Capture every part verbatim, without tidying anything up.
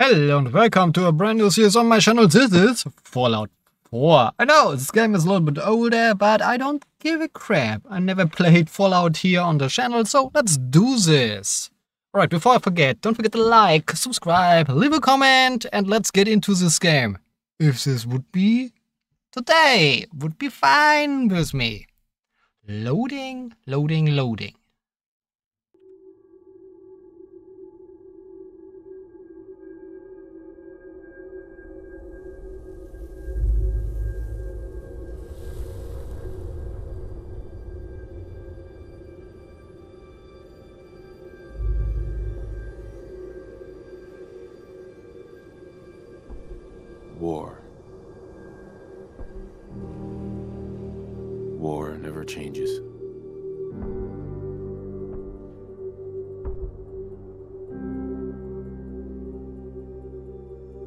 Hello and welcome to a brand new series on my channel. This is Fallout four. I know this game is a little bit older, but I don't give a crap. I never played Fallout here on the channel, so let's do this. Alright, before I forget, don't forget to like, subscribe, leave a comment, and let's get into this game. If this would be today, would be fine with me. Loading, loading, loading. War. War never changes.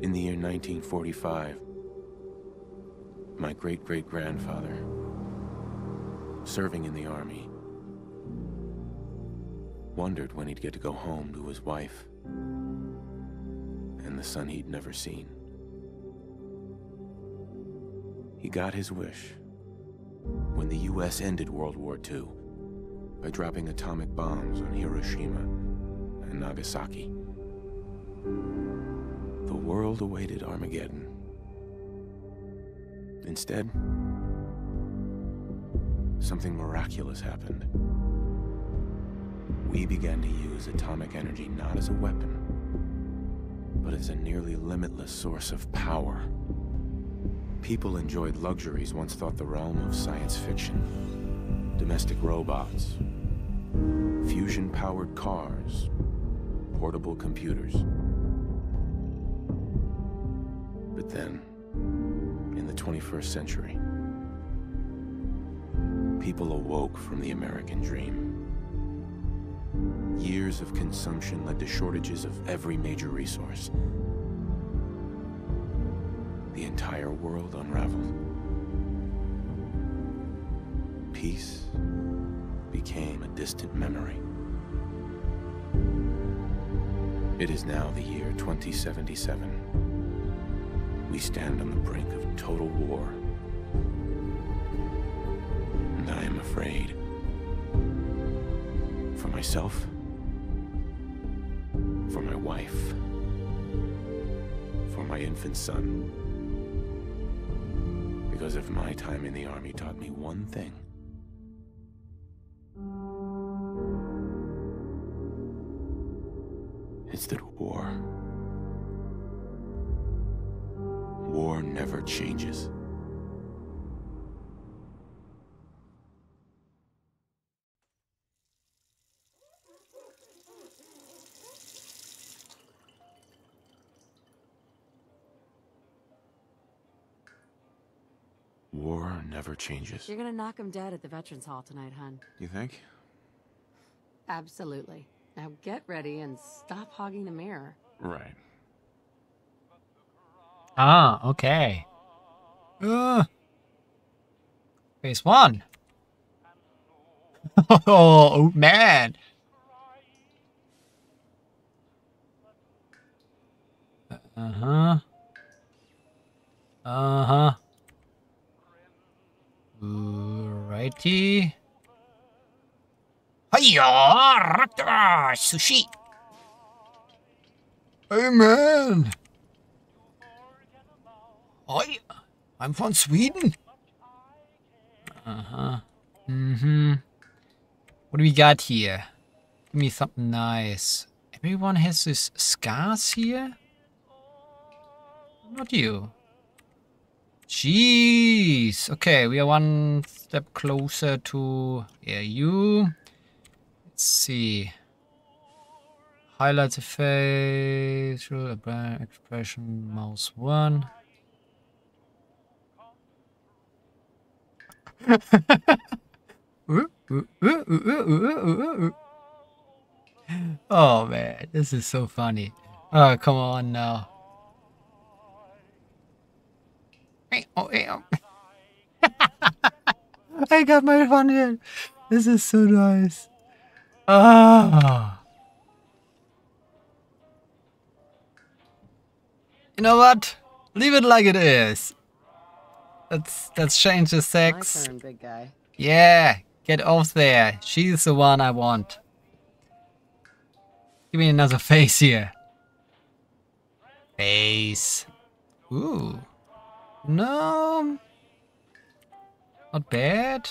In the year nineteen forty-five, my great-great-grandfather, serving in the army, wondered when he'd get to go home to his wife and the son he'd never seen. He got his wish when the U S ended World War Two by dropping atomic bombs on Hiroshima and Nagasaki. The world awaited Armageddon. Instead, something miraculous happened. We began to use atomic energy not as a weapon, but as a nearly limitless source of power. People enjoyed luxuries once thought the realm of science fiction. Domestic robots, fusion-powered cars, portable computers. But then, in the twenty-first century, people awoke from the American dream. Years of consumption led to shortages of every major resource. The entire world unraveled. Peace became a distant memory. It is now the year twenty seventy-seven. We stand on the brink of total war. And I am afraid for myself, for my wife, for my infant son. Because if my time in the army taught me one thing, it's that war, war never changes. War never changes. You're gonna knock him dead at the Veterans Hall tonight, hun. You think? Absolutely. Now get ready and stop hogging the mirror. Right. Ah, okay. Uh, phase one. Oh, man. Uh-huh. Uh-huh. Alrighty. Hiya, Raptor Sushi. Hey man. Hi, I'm from Sweden. Uh huh. Mm hmm. What do we got here? Give me something nice. Everyone has these scars here. Not you. Jeez. Okay, we are one step closer to yeah, you. Let's see. Highlight the facial expression, mouse one. Oh man, this is so funny. Oh, come on now. I got my fun here. This is so nice. Ah. You know what? Leave it like it is. Let's let's change the sex. My turn, big guy. Yeah, get off there. She's the one I want. Give me another face here. Face. Ooh. No. Not bad.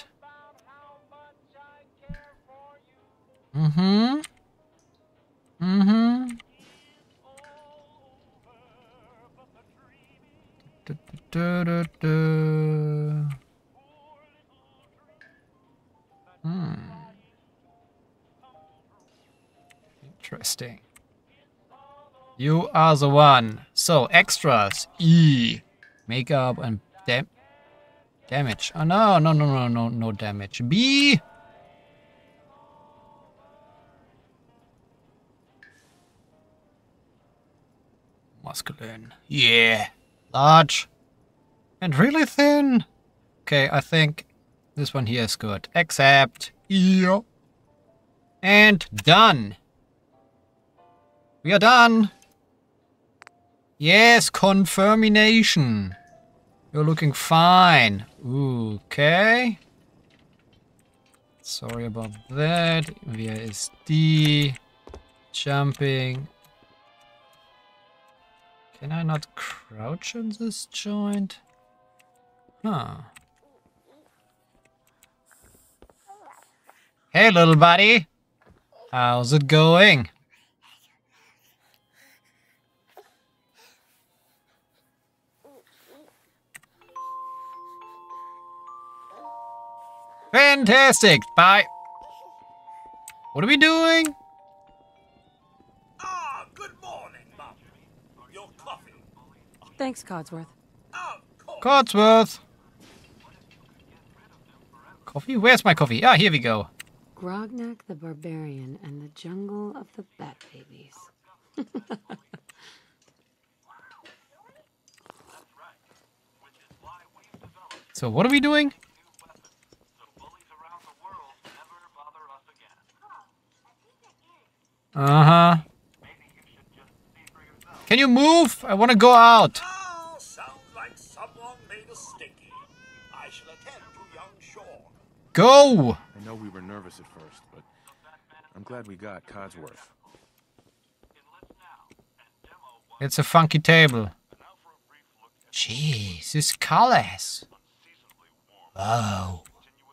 Mm-hmm. Mm-hmm. Du, du, du. Hmm. Interesting. You are the one. So extras. E. Makeup and dam damage. Oh no, no, no, no, no, no damage. B. Masculine. Yeah. Large. And really thin. Okay, I think this one here is good. Except, yeah. And done. We are done. Yes, confirmation. You're looking fine. Okay. Sorry about that. Where is D? Jumping. Can I not crouch in this joint? Huh. Hey, little buddy. How's it going? Fantastic. Bye. What are we doing? Ah, good morning, Mum. Your coffee. Thanks, Codsworth. Oh, Codsworth. Coffee? Where's my coffee? Ah, here we go. Grognak the Barbarian and the Jungle of the Bat Babies. So what are we doing? Uh-huh. Can you move? I want to go out. Oh, sounds like someone made a sticky. I shall attend to young Sean. Go! I know we were nervous at first, but I'm glad we got Codsworth. It's a funky table. Jeez, this colors. Wow.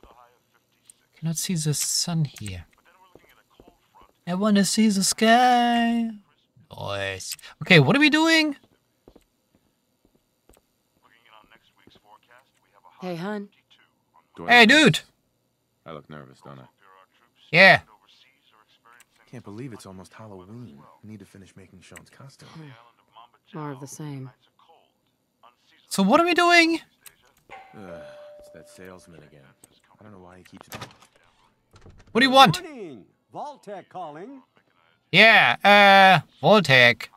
I cannot see the sun here. I want to see the sky. Nice. Okay, what are we doing? Hey, hon. Hey, dude. I look nervous, don't I? Yeah. Can't believe it's almost Halloween. We need to finish making Sean's costume. Hmm. More of the same. So what are we doing? Uh, it's that salesman again. I don't know why he keeps. What do you want? Vault-Tec calling. Yeah, uh, Vault-Tec.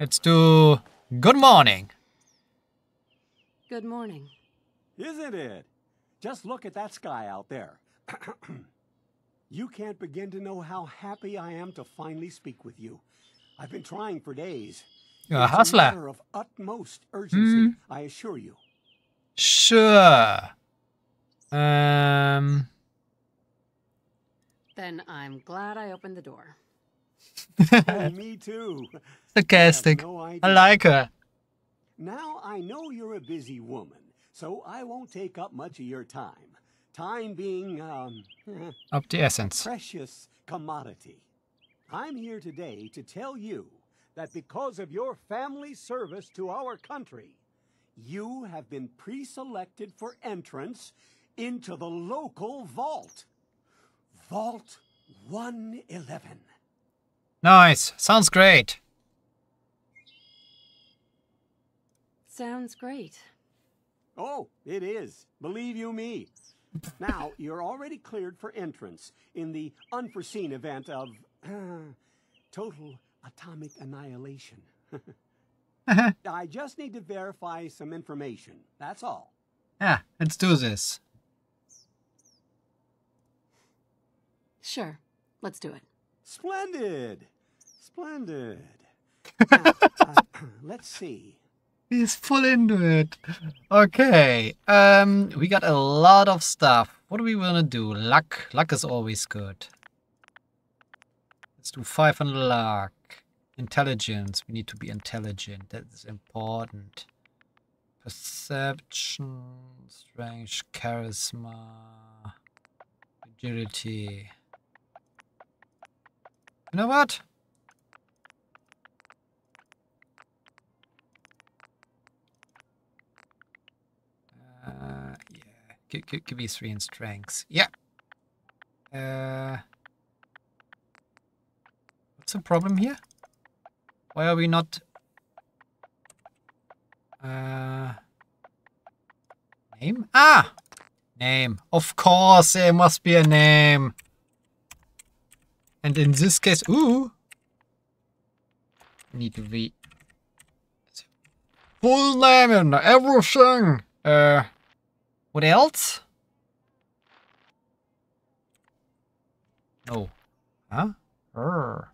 Let's do good morning. Good morning. Isn't it? Just look at that sky out there. You can't begin to know how happy I am to finally speak with you. I've been trying for days. You're a hustler. It's a matter of utmost urgency, mm. I assure you. Sure. Um... Then I'm glad I opened the door. Oh, me too. Sarcastic. I, no I like her. Now I know you're a busy woman, so I won't take up much of your time. Time being, um... up to essence. Precious commodity. I'm here today to tell you that because of your family service to our country, you have been pre-selected for entrance into the local vault. Vault one eleven. Nice. Sounds great. Sounds great. Oh, it is. Believe you me. Now, you're already cleared for entrance in the unforeseen event of uh, total atomic annihilation. uh-huh. I just need to verify some information. That's all. Yeah, let's do this. Sure. Let's do it. Splendid. Splendid. Now, uh, Let's see. He's full into it. Okay. Um, we got a lot of stuff. What do we want to do? Luck. Luck is always good. Let's do five hundred luck. Intelligence. We need to be intelligent. That's important. Perception. Strength. Charisma. Agility. You know what? Uh, yeah. Give, give, give me three in strengths. Yeah. Uh, what's the problem here? Why are we not... Uh, name? Ah! Name. Of course, there must be a name. And in this case, ooh, need to be full name and everything. Uh, what else? No, huh? Err.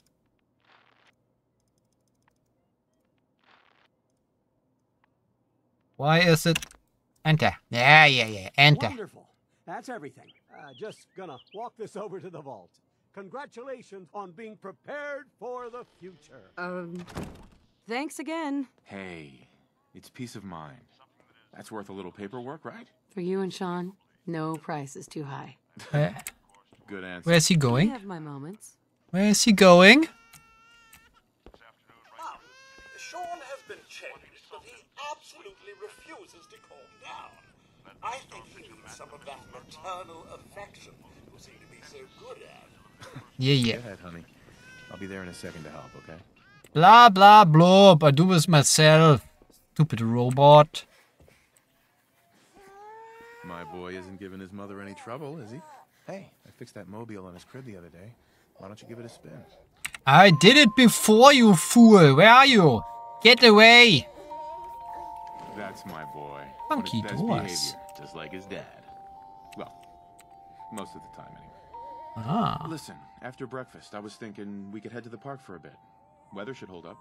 Why is it? Enter. Yeah, yeah, yeah. Enter. Wonderful. That's everything. Uh, just gonna walk this over to the vault. Congratulations on being prepared for the future. Um, thanks again. Hey, it's peace of mind. That's worth a little paperwork, right? For you and Sean, no price is too high. Good answer. Where's he going? I have my moments. Where is he going? Wow. Sean has been changed, but he absolutely refuses to calm down. I think he needs some of that maternal affection you seem to be so good at. Yeah, yeah. Go ahead, honey. I'll be there in a second to help, okay? Blah, blah, blob. I do this myself. Stupid robot. My boy isn't giving his mother any trouble, is he? Hey, I fixed that mobile on his crib the other day. Why don't you give it a spin? I did it before, you fool. Where are you? Get away. That's my boy. Funky doors. Just like his dad. Well, most of the time, anyway. Ah. Listen, after breakfast, I was thinking we could head to the park for a bit. Weather should hold up.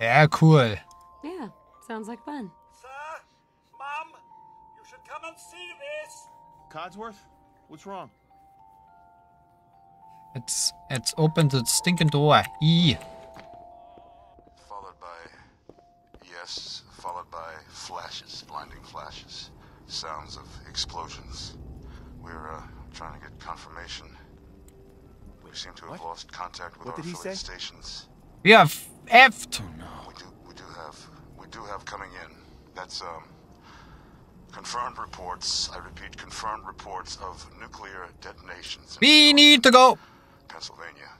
Yeah, cool. Yeah, sounds like fun. Sir, Mom, you should come and see this. Codsworth, what's wrong? It's it's opened the stinking door. E. Followed by yes, followed by flashes, blinding flashes, sounds of explosions. We're uh, trying to get confirmation. We seem to have what? Lost contact with what our affiliate stations. We have effed. Oh, no. We do. We do have. We do have coming in. That's um. confirmed reports. I repeat, confirmed reports of nuclear detonations. We need to go. Pennsylvania.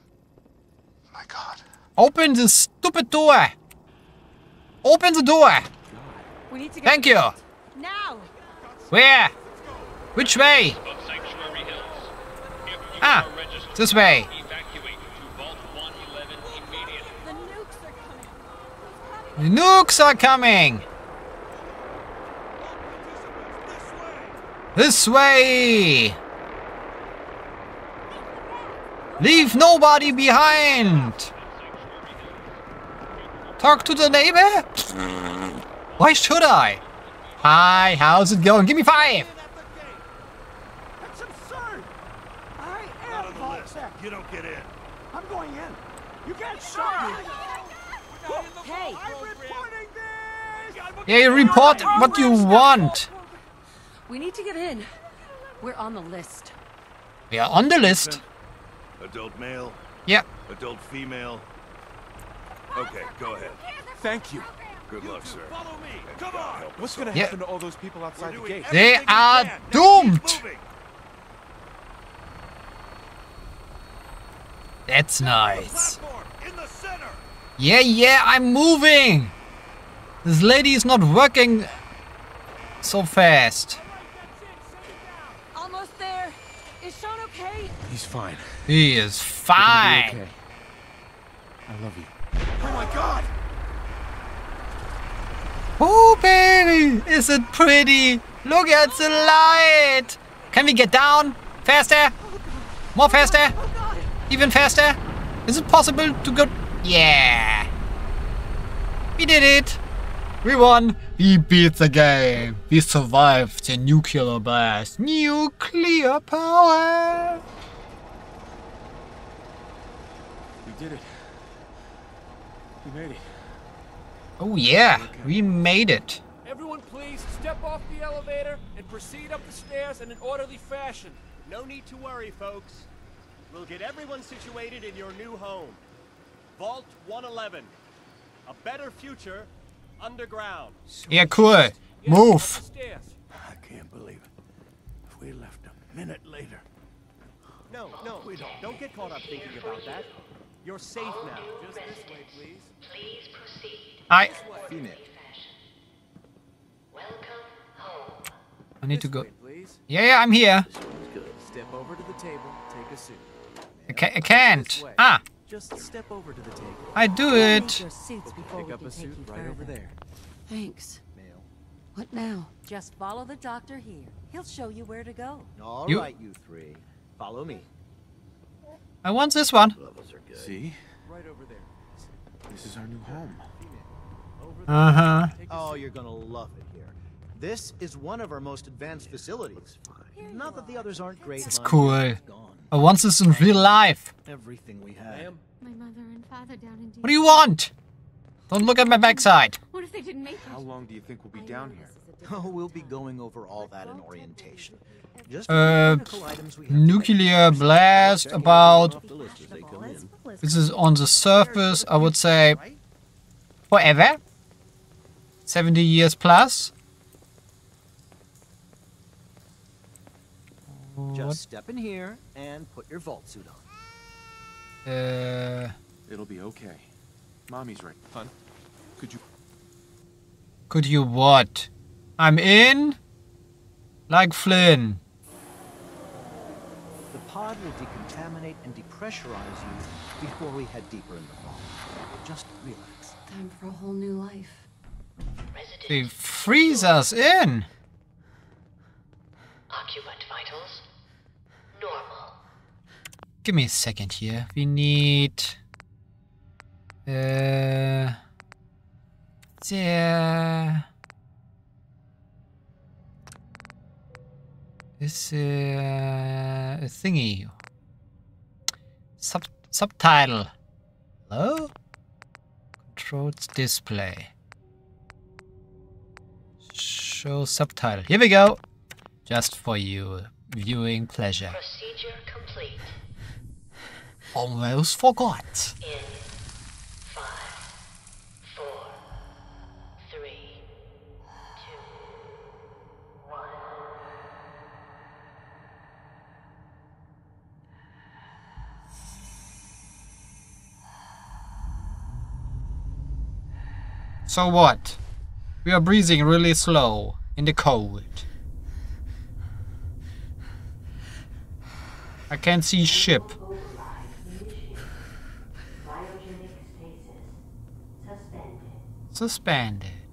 My God. Open the stupid door. Open the door. We need to get Thank you. Now. Where? Which way? Ah, this way. Evacuate to Vault one eleven immediately. The nukes are coming. The nukes are coming. This way. Leave nobody behind. Talk to the neighbor? Why should I? Hi, how's it going? Give me five. You don't get in. I'm going in. You can't stop me. Hey. I'm reporting this. Yeah, you report what you want. We need to get in. We're on the list. We are on the list. Adult male. Yeah. Adult female. Okay, go ahead. Thank you. Good luck, sir. Follow me. Come on. What's going to happen to all those people outside the gate? They are doomed. That's nice. Yeah, yeah, I'm moving. This lady is not working so fast. Almost there. Is Sean okay? He's fine. He is fine. Okay. I love you. Oh my God. Oh baby, is it pretty? Look at the light. Can we get down faster? More faster? Even faster? Is it possible to go? Yeah. We did it! We won! We beat the game! We survived the nuclear blast! Nuclear power! We did it. We made it. Oh yeah! Okay. We made it! Everyone please step off the elevator and proceed up the stairs in an orderly fashion. No need to worry, folks. We'll get everyone situated in your new home. Vault one eleven. A better future underground. Yeah, cool. Move. I can't believe it. If we left a minute later. No, no, we don't. Don't get caught up thinking about that. You're safe now. Just this way, please. Please proceed. I. I need to go. Yeah, yeah, I'm here. Step over to the table. Take a seat. I can't. I can't. Ah. Just step over to the table. I do it. Pick up a suit right over there. Thanks. Mail. What now? Just follow the doctor here. He'll show you where to go. All you? right, you three. Follow me. I want this one. See? Right over there. This is our new home. Uh huh. Oh, you're gonna love it here. This is one of our most advanced facilities. Not that the others aren't great. It's cool. I want this in real life. Everything we have. My mother and father down in D C. What do you want? Don't look at my backside. What if they didn't make it? How long do you think we'll be down here? Oh, we'll be going over all that in orientation. Just uh, nuclear blast about. This is on the surface. I would say forever. Seventy years plus. Just step in here and put your vault suit on. Uh, It'll be okay. Mommy's right. Hun, could you... Could you what? I'm in? Like Flynn. The pod will decontaminate and depressurize you before we head deeper in the vault. Just relax. Time for a whole new life. Resident they freeze us in. Occupant vitals. Normal. Give me a second here. We need uh there. This uh, a thingy. Sub subtitle. Hello? Controls display. Show subtitle. Here we go. Just for you. Viewing pleasure. Procedure complete. Almost forgot. In five, four, three, two, one. So what? We are breathing really slow in the cold. I can't see ship. Suspended.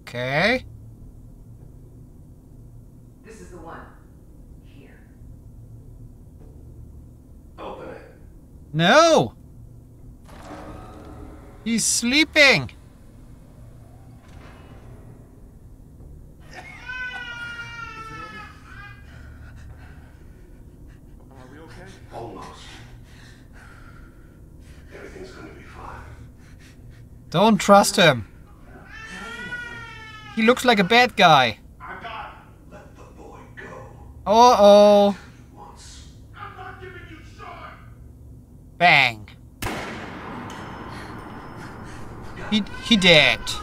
Okay. This is the one. Here. Open it. No! He's sleeping! Don't trust him. He looks like a bad guy. I got it. Let the boy go. Uh oh. I'm not giving you short. Bang. He he dead. Let's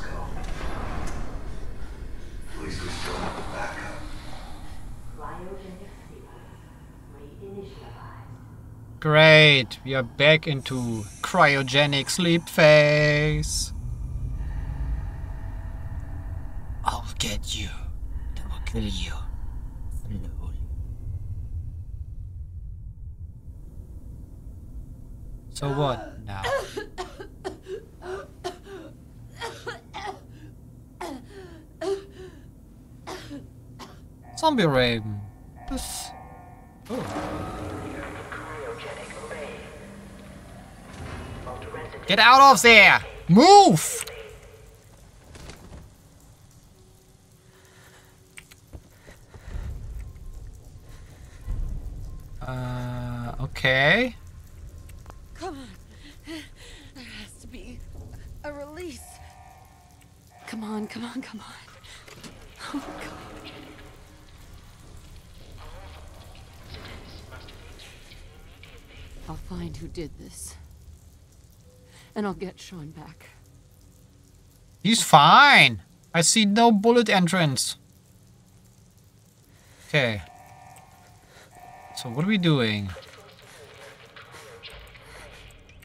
go. At least we still have the backup. Great, we are back into cryogenic sleep phase. I'll get you. I will kill you. So what now? Zombie Raven. This... Oh. Get out of there! Move! Uh, okay. Come on. There has to be a release. Come on, come on, come on. Oh, my God. I'll find who did this. And I'll get Sean back. He's fine. I see no bullet entrance. Okay. So what are we doing?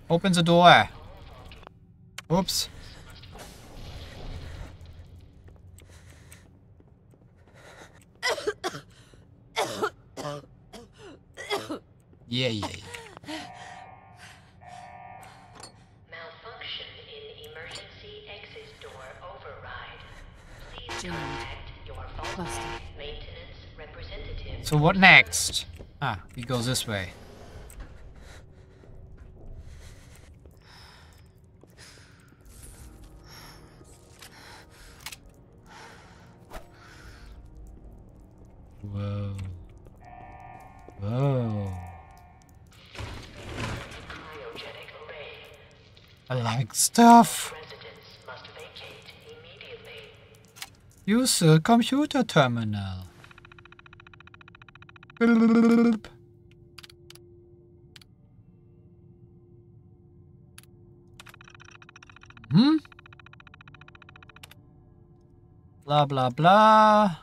Open the door. Oops. Yeah, yeah. Malfunction in emergency exit door override. Please contact your Vault-Tec maintenance representative. So what next? Ah, he goes this way. Whoa. Whoa. I like stuff. Residents must vacate immediately. Use a computer terminal. Hmm? Blah, blah, blah.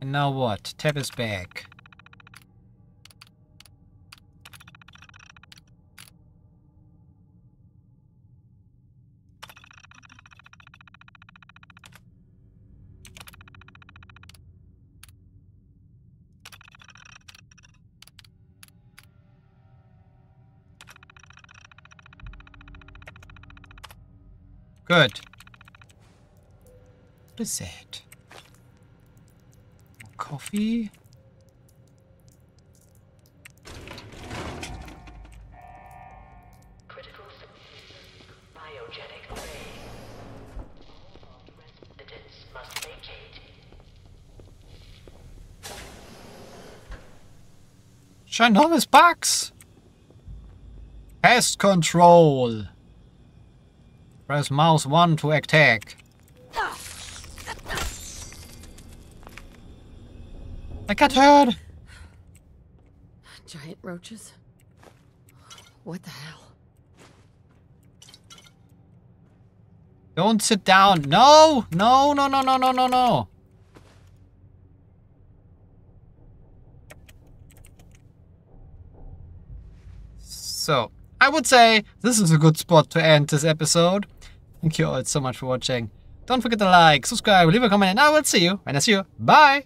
And now what? Tab is back. Good. What is that? More coffee? Critical biogenic array. Residents must vacate. Ginormous box. Pest control. Press mouse one to attack. I got hurt. Giant roaches? What the hell? Don't sit down. No! No, no, no, no, no, no, no. So, I would say this is a good spot to end this episode. Thank you all so much for watching. Don't forget to like, subscribe, leave a comment, and I will see you when I see you. Bye!